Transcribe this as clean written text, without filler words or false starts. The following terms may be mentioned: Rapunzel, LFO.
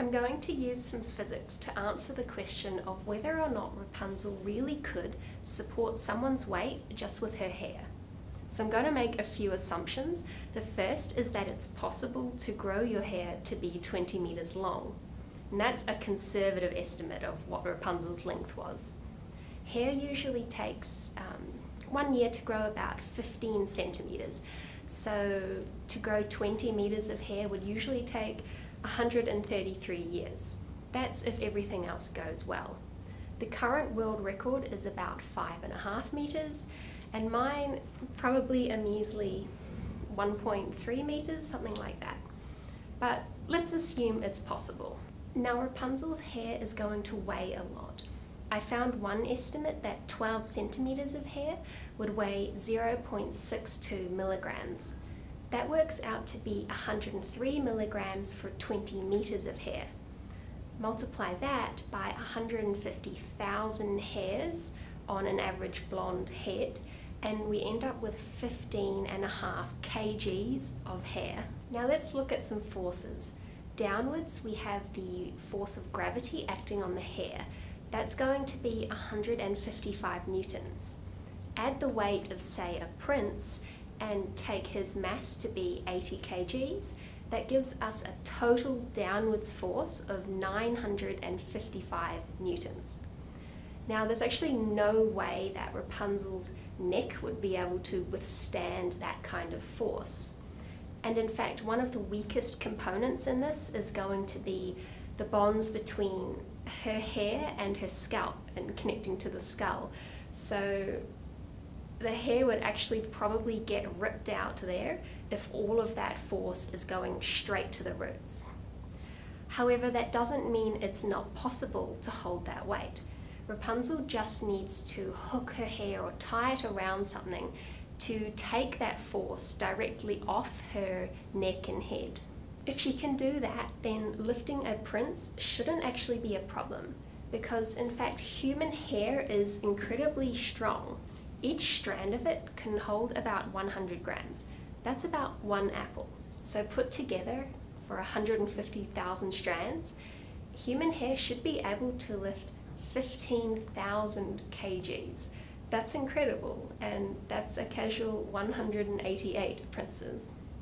I'm going to use some physics to answer the question of whether or not Rapunzel really could support someone's weight just with her hair. So I'm going to make a few assumptions. The first is that it's possible to grow your hair to be 20 meters long. And that's a conservative estimate of what Rapunzel's length was. Hair usually takes 1 year to grow about 15 centimeters. So to grow 20 meters of hair would usually take 133 years. That's if everything else goes well. The current world record is about 5.5 meters, and mine probably a measly 1.3 meters, something like that. But let's assume it's possible. Now Rapunzel's hair is going to weigh a lot. I found one estimate that 12 centimeters of hair would weigh 0.62 milligrams. That works out to be 103 milligrams for 20 meters of hair. Multiply that by 150,000 hairs on an average blonde head, and we end up with 15.5 kg of hair. Now let's look at some forces. Downwards, we have the force of gravity acting on the hair. That's going to be 155 newtons. Add the weight of, say, a prince, and take his mass to be 80 kg, that gives us a total downwards force of 955 newtons. Now there's actually no way that Rapunzel's neck would be able to withstand that kind of force. And in fact, one of the weakest components in this is going to be the bonds between her hair and her scalp and connecting to the skull. So the hair would actually probably get ripped out there if all of that force is going straight to the roots. However, that doesn't mean it's not possible to hold that weight. Rapunzel just needs to hook her hair or tie it around something to take that force directly off her neck and head. If she can do that, then lifting a prince shouldn't actually be a problem, because in fact human hair is incredibly strong. Each strand of it can hold about 100 grams. That's about one apple. So put together for 150,000 strands, human hair should be able to lift 15,000 kg. That's incredible, and that's a casual 188 princes.